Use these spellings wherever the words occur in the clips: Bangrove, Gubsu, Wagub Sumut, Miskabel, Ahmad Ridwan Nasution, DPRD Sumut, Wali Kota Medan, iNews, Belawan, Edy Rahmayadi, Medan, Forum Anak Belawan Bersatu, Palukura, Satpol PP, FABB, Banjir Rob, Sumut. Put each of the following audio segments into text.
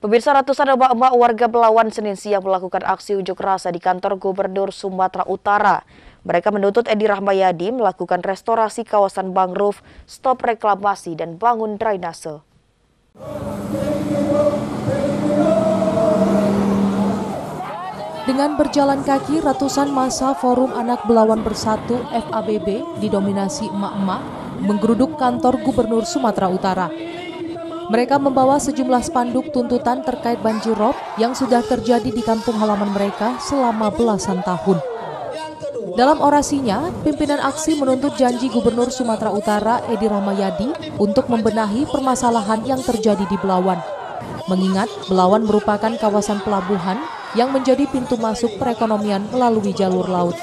Pemirsa, ratusan emak-emak warga Belawan Senin siang melakukan aksi unjuk rasa di kantor Gubernur Sumatera Utara. Mereka menuntut Edy Rahmayadi melakukan restorasi kawasan Bangrove, stop reklamasi, dan bangun drainase. Dengan berjalan kaki, ratusan massa Forum Anak Belawan Bersatu (FABB) didominasi emak-emak menggeruduk kantor Gubernur Sumatera Utara. Mereka membawa sejumlah spanduk tuntutan terkait banjir rob yang sudah terjadi di kampung halaman mereka selama belasan tahun. Dalam orasinya, pimpinan aksi menuntut janji Gubernur Sumatera Utara Edy Rahmayadi untuk membenahi permasalahan yang terjadi di Belawan. Mengingat Belawan merupakan kawasan pelabuhan yang menjadi pintu masuk perekonomian melalui jalur laut.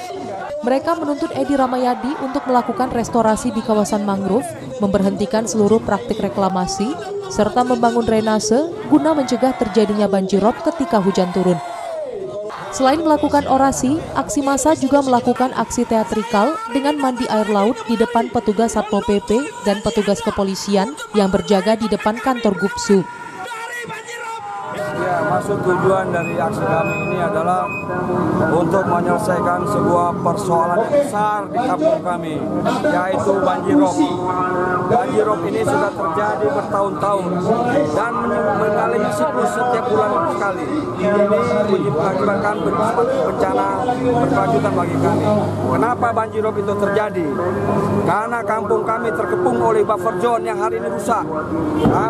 Mereka menuntut Edy Rahmayadi untuk melakukan restorasi di kawasan mangrove, memberhentikan seluruh praktik reklamasi, serta membangun drainase guna mencegah terjadinya banjir rob ketika hujan turun. Selain melakukan orasi, aksi massa juga melakukan aksi teatrikal dengan mandi air laut di depan petugas Satpol PP dan petugas kepolisian yang berjaga di depan kantor Gubsu. Ya, maksud tujuan dari aksi kami ini adalah untuk menyelesaikan sebuah persoalan besar di kampung kami, yaitu banjir rob. Banjir rob ini sudah terjadi bertahun-tahun dan mengalami siklus setiap bulan sekali. Ini mengakibatkan bencana berkelanjutan bagi kami. Kenapa banjir rob itu terjadi? Karena kampung kami terkepung oleh buffer zone yang hari ini rusak. Nah,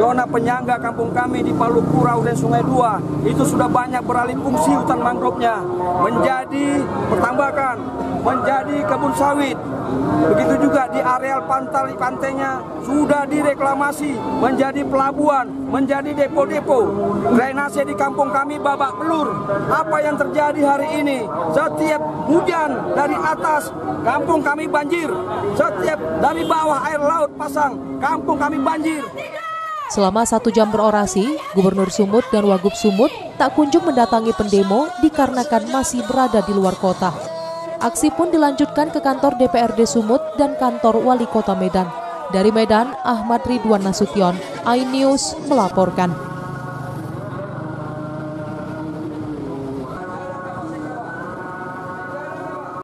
zona penyangga kampung kami di Palukura dan Sungai Dua itu sudah banyak beralih fungsi hutan mangrove-nya menjadi pertambakan, menjadi kebun sawit. Begitu juga di areal pantainya sudah direklamasi menjadi pelabuhan, menjadi depo-depo. Drainase di kampung kami babak belur. Apa yang terjadi hari ini? Setiap hujan dari atas kampung kami banjir. Setiap dari bawah air laut pasang kampung kami banjir. Selama 1 jam berorasi, Gubernur Sumut dan Wagub Sumut tak kunjung mendatangi pendemo dikarenakan masih berada di luar kota. Aksi pun dilanjutkan ke kantor DPRD Sumut dan kantor Wali Kota Medan. Dari Medan, Ahmad Ridwan Nasution, iNews melaporkan.